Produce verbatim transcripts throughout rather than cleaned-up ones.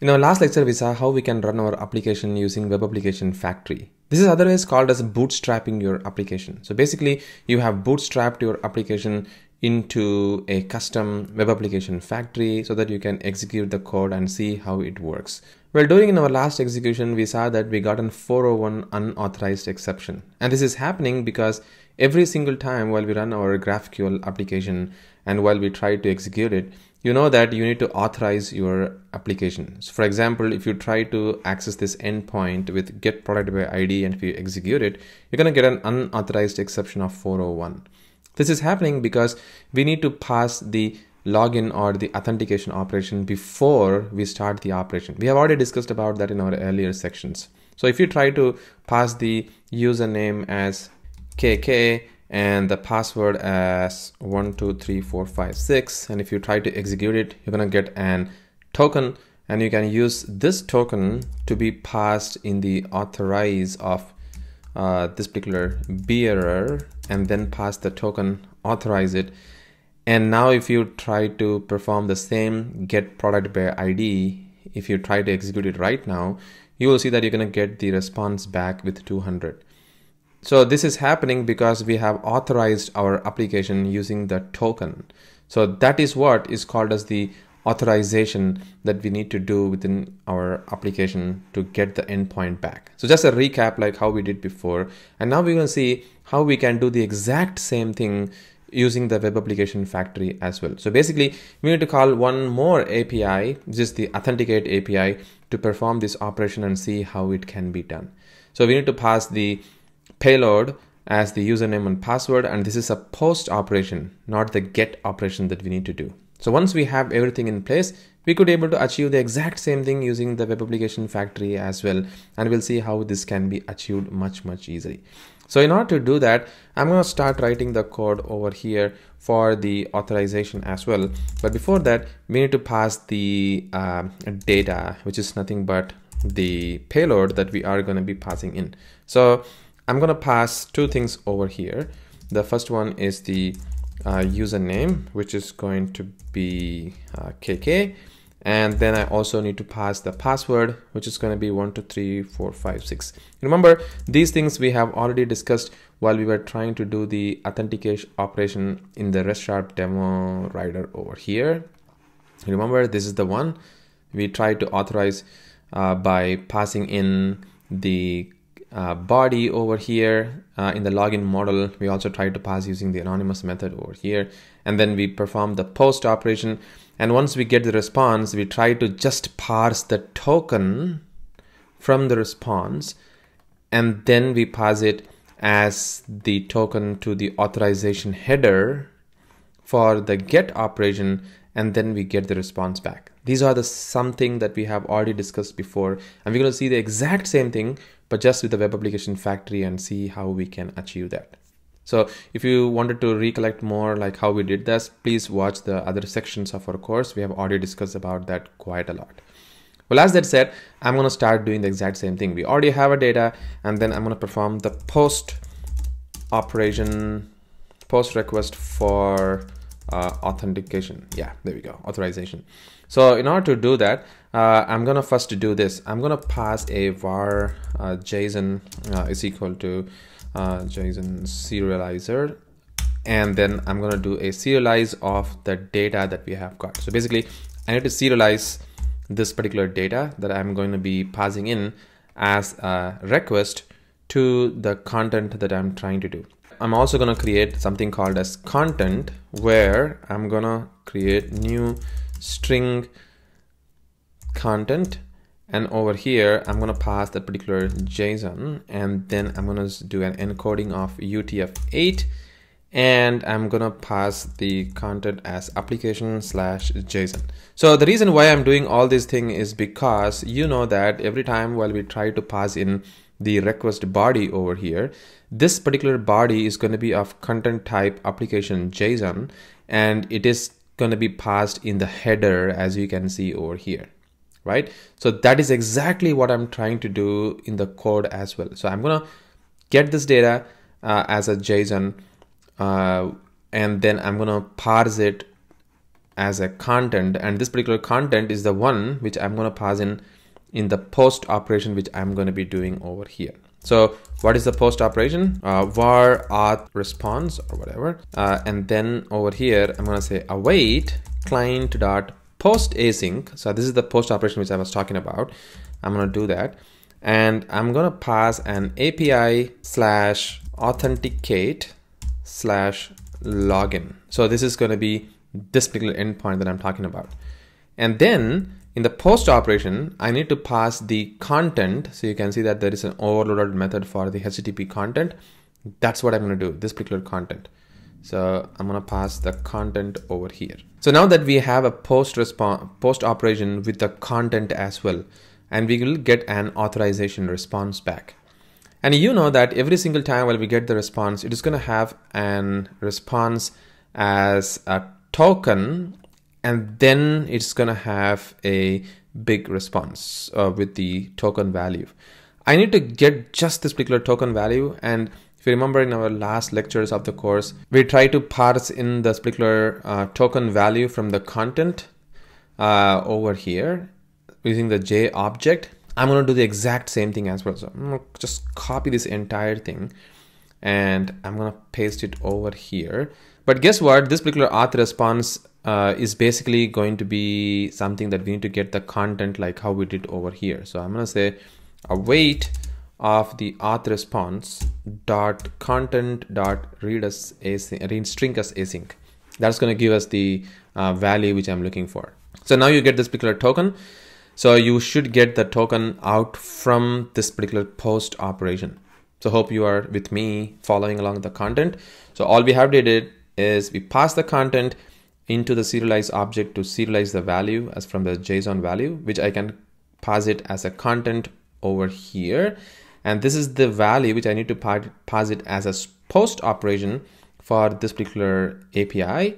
In our last lecture, we saw how we can run our application using Web Application Factory. This is otherwise called as bootstrapping your application. So basically, you have bootstrapped your application into a custom Web Application Factory so that you can execute the code and see how it works. Well, during our last execution, we saw that we got a four oh one unauthorized exception. And this is happening because every single time while we run our GraphQL application and while we try to execute it, you know that you need to authorize your application. So for example, if you try to access this endpoint with get product by I D and if you execute it, you're going to get an unauthorized exception of four oh one. This is happening because we need to pass the login or the authentication operation before we start the operation. We have already discussed about that in our earlier sections. So if you try to pass the username as K K and the password as one two three four five six, and if you try to execute it, you're going to get an token, and you can use this token to be passed in the authorize of uh, this particular bearer, and then pass the token, authorize it. And now if you try to perform the same get product by I D, if you try to execute it right now, you will see that you're going to get the response back with two hundred. So this is happening because we have authorized our application using the token. So that is what is called as the authorization that we need to do within our application to get the endpoint back. So just a recap like how we did before. And now we're going to see how we can do the exact same thing using the Web Application Factory as well. So basically, we need to call one more A P I, which is the authenticate A P I, to perform this operation and see how it can be done. So we need to pass the payload as the username and password, and this is a post operation, not the get operation that we need to do. So once we have everything in place, we could able to achieve the exact same thing using the Web Application Factory as well, and we'll see how this can be achieved much much easily. So in order to do that, I'm going to start writing the code over here for the authorization as well. But before that, we need to pass the uh, data, which is nothing but the payload that we are going to be passing in. So I'm going to pass two things over here. The first one is the uh, username, which is going to be uh, K K. And then I also need to pass the password, which is going to be one two three four five six. Remember, these things we have already discussed while we were trying to do the authentication operation in the RestSharp demo writer over here. Remember, this is the one we tried to authorize uh, by passing in the Uh, body over here. Uh, in the login model, we also tried to pass using the anonymous method over here, and then we perform the post operation. And once we get the response, we try to just parse the token from the response, and then we pass it as the token to the authorization header for the get operation, and then we get the response back. These are the something that we have already discussed before, and we're going to see the exact same thing but just with the Web Application Factory and see how we can achieve that. So if you wanted to recollect more like how we did this, please watch the other sections of our course. We have already discussed about that quite a lot. Well, as that said, I'm going to start doing the exact same thing. We already have our data, and then I'm going to perform the post operation, post request for uh, authentication. Yeah, there we go, authorization. So in order to do that, uh, I'm going to first do this. I'm going to pass a var uh, JSON uh, is equal to uh, JSON serializer. And then I'm going to do a serialize of the data that we have got. So basically, I need to serialize this particular data that I'm going to be passing in as a request to the content that I'm trying to do. I'm also going to create something called as content, where I'm going to create new string content, and over here I'm going to pass that particular JSON, and then I'm going to do an encoding of U T F eight, and I'm going to pass the content as application slash JSON. So the reason why I'm doing all this thing is because you know that every time while we try to pass in the request body over here, this particular body is going to be of content type application JSON, and it is going to be passed in the header, as you can see over here, right? So that is exactly what I'm trying to do in the code as well. So I'm going to get this data uh, as a JSON, uh, and then I'm going to parse it as a content, and this particular content is the one which I'm going to pass in in the post operation which I'm going to be doing over here. So what is the post operation? Uh, var auth response or whatever, uh, and then over here I'm going to say await client dot post async. So this is the post operation which I was talking about. I'm going to do that, and I'm going to pass an A P I slash authenticate slash login. So this is going to be this particular endpoint that I'm talking about. And then in the post operation, I need to pass the content. So you can see that there is an overloaded method for the H T T P content. That's what I'm going to do, this particular content. So I'm going to pass the content over here. So now that we have a post response, post operation with the content as well, and we will get an authorization response back. And you know that every single time when we get the response, it is going to have an response as a token, and then it's going to have a big response uh, with the token value. I need to get just this particular token value, and if you remember in our last lectures of the course, we try to parse in this particular uh, token value from the content uh, over here using the J object. I'm going to do the exact same thing as well. So I'm going to just copy this entire thing and I'm going to paste it over here. But guess what? This particular auth response uh, is basically going to be something that we need to get the content like how we did over here. So I'm going to say await of the auth response dot content dot read us async, read string us async. That's going to give us the uh, value which I'm looking for. So now you get this particular token. So you should get the token out from this particular post operation. So hope you are with me following along the content. So all we have did is we pass the content into the serialize object to serialize the value as from the JSON value, which I can pass it as a content over here. And this is the value which I need to pass it as a post operation for this particular A P I.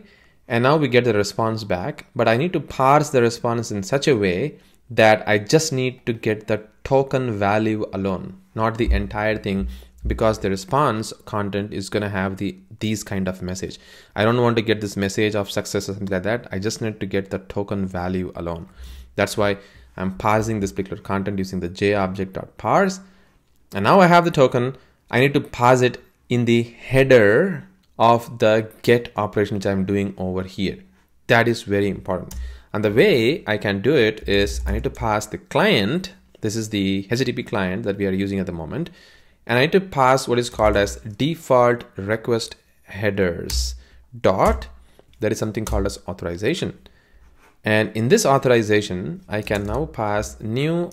And now we get the response back, but I need to parse the response in such a way that I just need to get the token value alone, not the entire thing, because the response content is going to have the these kind of message. I don't want to get this message of success or something like that. I just need to get the token value alone. That's why I'm parsing this particular content using the J object.parse. And now I have the token. I need to parse it in the header of the get operation, which I'm doing over here. That is very important. And the way I can do it is I need to pass the client. This is the H T T P client that we are using at the moment. And I need to pass what is called as default request headers dot. That is something called as authorization. And in this authorization, I can now pass new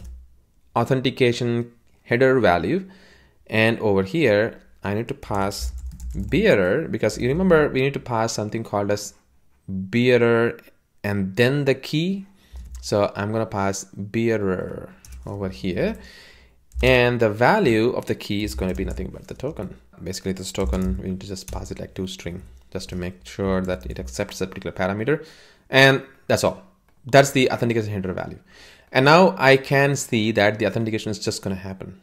authentication header value. And over here, I need to pass bearer, because you remember we need to pass something called as bearer and then the key. So I'm going to pass bearer over here. And the value of the key is going to be nothing but the token. Basically this token, we need to just pass it like toString just to make sure that it accepts a particular parameter. And that's all. That's the authentication header value. And now I can see that the authentication is just going to happen.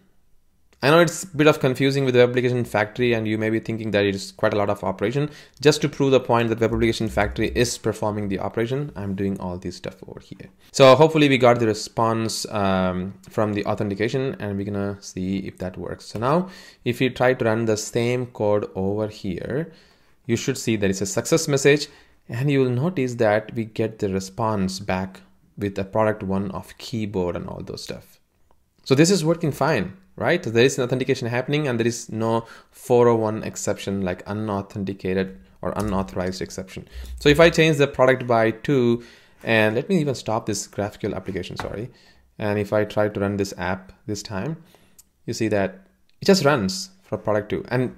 I know it's a bit of confusing with the Web Application Factory, and you may be thinking that it is quite a lot of operation. Just to prove the point that Web Application Factory is performing the operation, I'm doing all this stuff over here. So hopefully we got the response um, from the authentication, and we're gonna see if that works. So now if you try to run the same code over here, you should see that it's a success message, and you will notice that we get the response back with a product one of keyboard and all those stuff. So this is working fine. Right? So there is an authentication happening, and there is no four oh one exception like unauthenticated or unauthorized exception. So if I change the product by two, and let me even stop this GraphQL application, sorry. And if I try to run this app this time, you see that it just runs for product two. And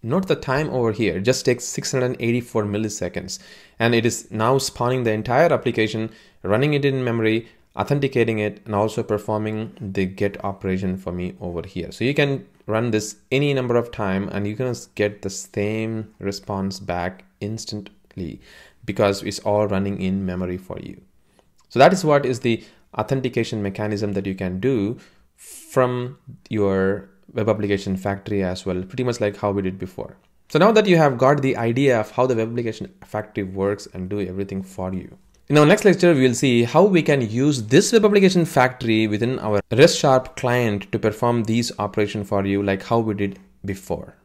note the time over here, it just takes six hundred eighty-four milliseconds. And it is now spawning the entire application, running it in memory, authenticating it, and also performing the get operation for me over here. So you can run this any number of time, and you're gonna get the same response back instantly because it's all running in memory for you. So that is what is the authentication mechanism that you can do from your Web Application Factory as well, pretty much like how we did before. So now that you have got the idea of how the Web Application Factory works and do everything for you. In our next lecture, we will see how we can use this Web Application Factory within our RestSharp client to perform these operations for you like how we did before.